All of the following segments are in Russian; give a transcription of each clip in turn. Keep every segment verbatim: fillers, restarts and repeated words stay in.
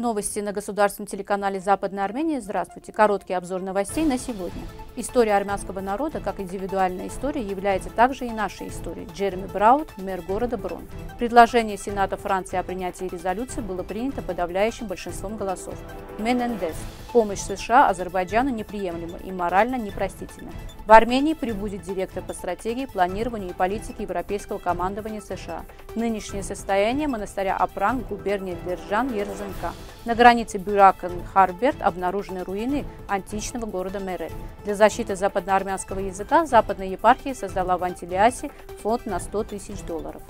Новости на государственном телеканале Западной Армении. Здравствуйте. Короткий обзор новостей на сегодня. История армянского народа, как индивидуальная история, является также и нашей историей. Джереми Брауд, мэр города Брон. Предложение Сената Франции о принятии резолюции было принято подавляющим большинством голосов. Менендес. Помощь США Азербайджану неприемлема и морально непростительна. В Армении прибудет директор по стратегии, планированию и политике европейского командования США. Нынешнее состояние монастыря Апранк, губерния Держан-Ерзенка. На границе Бюракен-Харберт обнаружены руины античного города Мерель. Для защиты западноармянского языка западная епархия создала в Антилиасе фонд на сто тысяч долларов.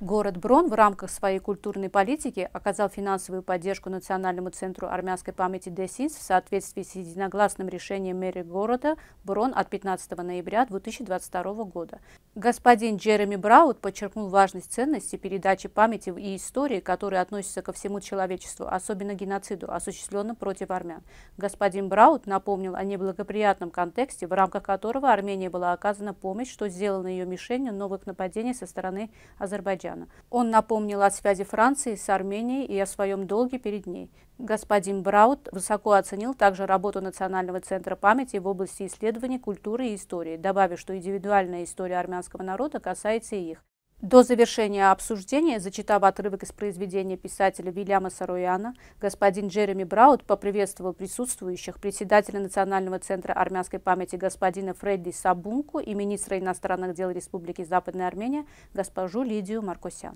Город Брон в рамках своей культурной политики оказал финансовую поддержку Национальному центру армянской памяти Десинс в соответствии с единогласным решением мэра города Брон от пятнадцатого ноября две тысячи двадцать второго года. Господин Джереми Брауд подчеркнул важность ценности передачи памяти и истории, которые относятся ко всему человечеству, особенно геноциду, осуществленному против армян. Господин Брауд напомнил о неблагоприятном контексте, в рамках которого Армении была оказана помощь, что сделало ее мишенью новых нападений со стороны Азербайджана. Он напомнил о связи Франции с Арменией и о своем долге перед ней. Господин Брауд высоко оценил также работу Национального центра памяти в области исследований культуры и истории, добавив, что индивидуальная история армянского народа касается и их. До завершения обсуждения, зачитав отрывок из произведения писателя Вильяма Саруяна, господин Джереми Брауд поприветствовал присутствующих, председателя Национального центра армянской памяти господина Фредди Сабунку и министра иностранных дел Республики Западная Армения госпожу Лидию Маркосян.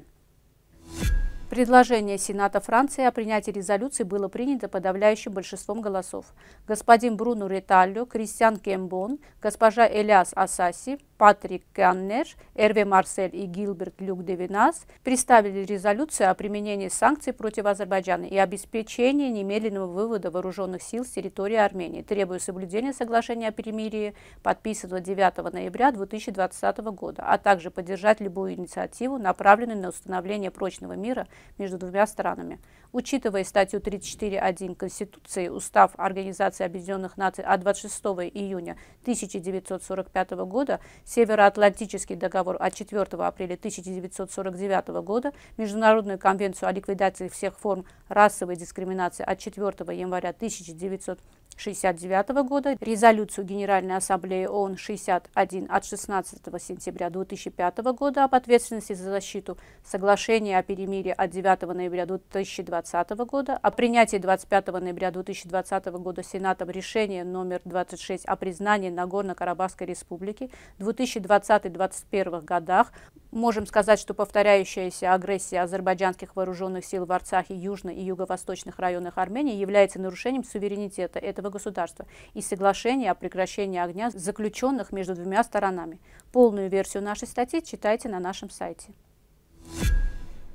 Предложение Сената Франции о принятии резолюции было принято подавляющим большинством голосов. Господин Бруну Реталью, Кристиан Кембон, госпожа Элиас Ассаси, Патрик Каннер, Эрве Марсель и Гилберт Люк-Девинас представили резолюцию о применении санкций против Азербайджана и обеспечении немедленного вывода вооруженных сил с территории Армении, требуя соблюдения соглашения о перемирии, подписанного девятого ноября две тысячи двадцатого года, а также поддержать любую инициативу, направленную на установление прочного мира между двумя странами. Учитывая статью тридцать четыре точка один Конституции, Устав Организации Объединенных Наций от двадцать шестого июня тысяча девятьсот сорок пятого года, Североатлантический договор от четвертого апреля тысяча девятьсот сорок девятого года, Международную конвенцию о ликвидации всех форм расовой дискриминации от четвертого января тысяча девятьсот шестьдесят девятого года, резолюцию Генеральной Ассамблеи ООН шестьдесят один от шестнадцатого сентября две тысячи пятого года об ответственности за защиту, соглашение о перемирии от девятого ноября две тысячи двадцатого года, о принятии двадцать пятого ноября две тысячи двадцатого года Сенатом решения номер двадцать шесть о признании Нагорно-Карабахской республики в две тысячи двадцатом — две тысячи двадцать первом годах. Можем сказать, что повторяющаяся агрессия азербайджанских вооруженных сил в Арцахе, южной и юго-восточных районах Армении является нарушением суверенитета этого государства и соглашения о прекращении огня, заключенных между двумя сторонами. Полную версию нашей статьи читайте на нашем сайте.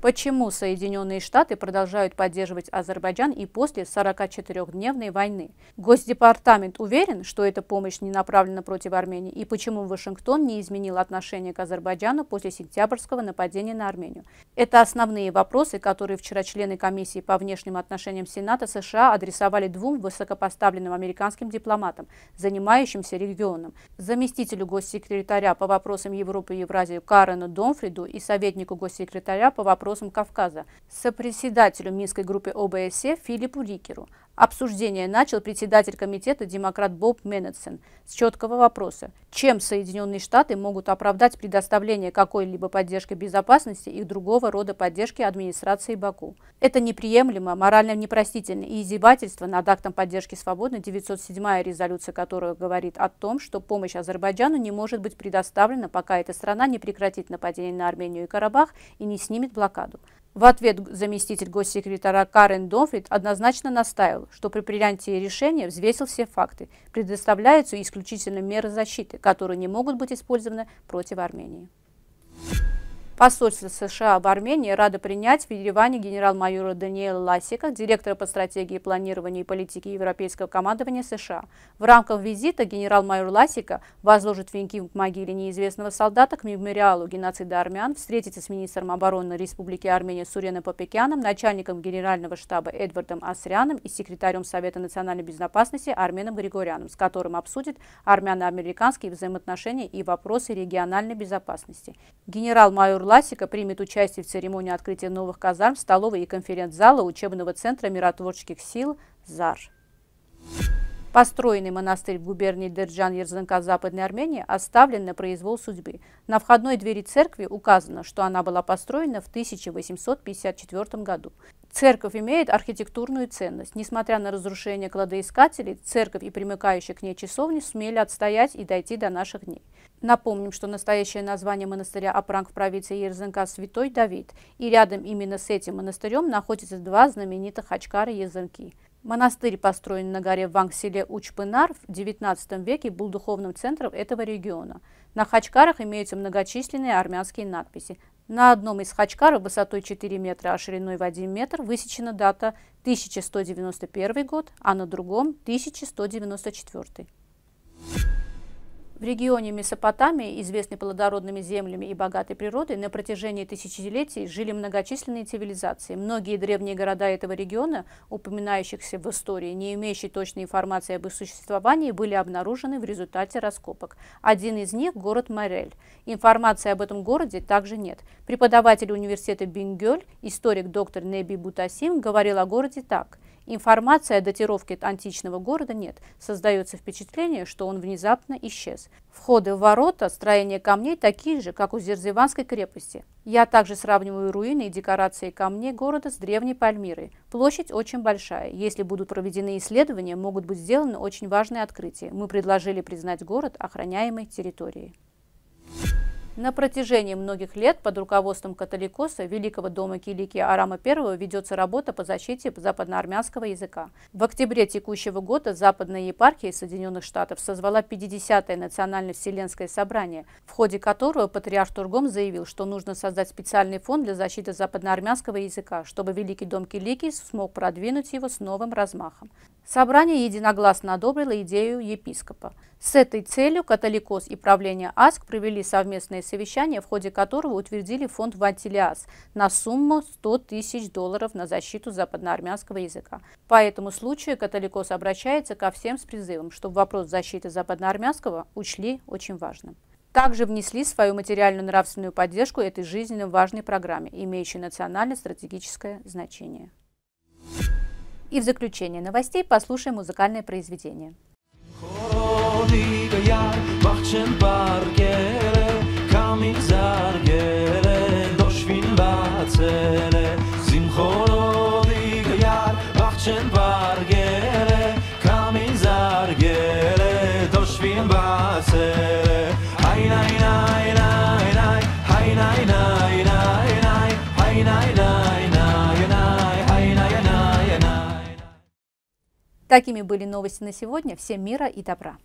Почему Соединенные Штаты продолжают поддерживать Азербайджан и после сорокачетырёхдневной войны? Госдепартамент уверен, что эта помощь не направлена против Армении, и почему Вашингтон не изменил отношение к Азербайджану после сентябрьского нападения на Армению. Это основные вопросы, которые вчера члены комиссии по внешним отношениям Сената США адресовали двум высокопоставленным американским дипломатам, занимающимся регионом, заместителю госсекретаря по вопросам Европы и Евразии Карену Донфриду и советнику госсекретаря по вопросам Кавказа, сопредседателю Минской группы ОБСЕ Филиппу Рикеру. Обсуждение начал председатель комитета демократ Боб Менендес с четкого вопроса: чем Соединенные Штаты могут оправдать предоставление какой-либо поддержки безопасности и другого рода поддержки администрации Баку? Это неприемлемо, морально непростительно и издевательство над актом поддержки свободной, девятьсот седьмая резолюция которая говорит о том, что помощь Азербайджану не может быть предоставлена, пока эта страна не прекратит нападение на Армению и Карабах и не снимет блокаду. В ответ заместитель госсекретаря Карен Донфрид однозначно настаивал, что при принятии решения взвесил все факты, предоставляются исключительно меры защиты, которые не могут быть использованы против Армении. Посольство США в Армении радо принять в Ереване генерал-майора Даниэла Ласика, директора по стратегии, планированию и политике европейского командования США. В рамках визита генерал-майор Ласика возложит венки в могиле неизвестного солдата к мемориалу геноцида армян, встретится с министром обороны Республики Армения Суреном Попекианом, начальником генерального штаба Эдвардом Асряном и секретарем Совета национальной безопасности Арменом Григоряном, с которым обсудит армяно-американские взаимоотношения и вопросы региональной безопасности. Генерал-майор Ласика примет участие в церемонии открытия новых казарм, столовой и конференц-зала учебного центра миротворческих сил «Зар». Построенный монастырь в губернии Держан-Ерзенка Западной Армении оставлен на произвол судьбы. На входной двери церкви указано, что она была построена в тысяча восемьсот пятьдесят четвёртом году. Церковь имеет архитектурную ценность. Несмотря на разрушение кладоискателей, церковь и примыкающие к ней часовни сумели отстоять и дойти до наших дней. Напомним, что настоящее название монастыря Апранк в провинции Ерзенка – Святой Давид, и рядом именно с этим монастырем находятся два знаменитых Хачкара Ерзенки. Монастырь, построенный на горе Ванг-селе Учпынар, в девятнадцатом веке был духовным центром этого региона. На хачкарах имеются многочисленные армянские надписи. На одном из хачкаров высотой четыре метра, а шириной в один метр высечена дата тысяча сто девяносто первый год, а на другом тысяча сто девяносто четвёртый. В регионе Месопотамии, известной плодородными землями и богатой природой, на протяжении тысячелетий жили многочисленные цивилизации. Многие древние города этого региона, упоминающихся в истории, не имеющие точной информации об их существовании, были обнаружены в результате раскопок. Один из них – город Мерель. Информации об этом городе также нет. Преподаватель университета Бингёль, историк доктор Неби Бутасим, говорил о городе так. Информации о датировке античного города нет. Создается впечатление, что он внезапно исчез. Входы в ворота, строение камней такие же, как у Зерзеванской крепости. Я также сравниваю руины и декорации камней города с древней Пальмирой. Площадь очень большая. Если будут проведены исследования, могут быть сделаны очень важные открытия. Мы предложили признать город охраняемой территорией. На протяжении многих лет под руководством католикоса Великого дома Килики Арама I ведется работа по защите западноармянского языка. В октябре текущего года Западная епархия Соединенных Штатов созвала пятидесятое национально-вселенское собрание, в ходе которого патриарх Тургом заявил, что нужно создать специальный фонд для защиты западноармянского языка, чтобы Великий дом Килики смог продвинуть его с новым размахом. Собрание единогласно одобрило идею епископа. С этой целью католикос и правление АСК провели совместное совещание, в ходе которого утвердили фонд Антилиас на сумму сто тысяч долларов на защиту западноармянского языка. По этому случаю католикос обращается ко всем с призывом, чтобы вопрос защиты западноармянского учли очень важным. Также внесли свою материальную нравственную поддержку этой жизненно важной программе, имеющей национально-стратегическое значение. И в заключение новостей послушаем музыкальное произведение. Такими были новости на сегодня. Всем мира и добра!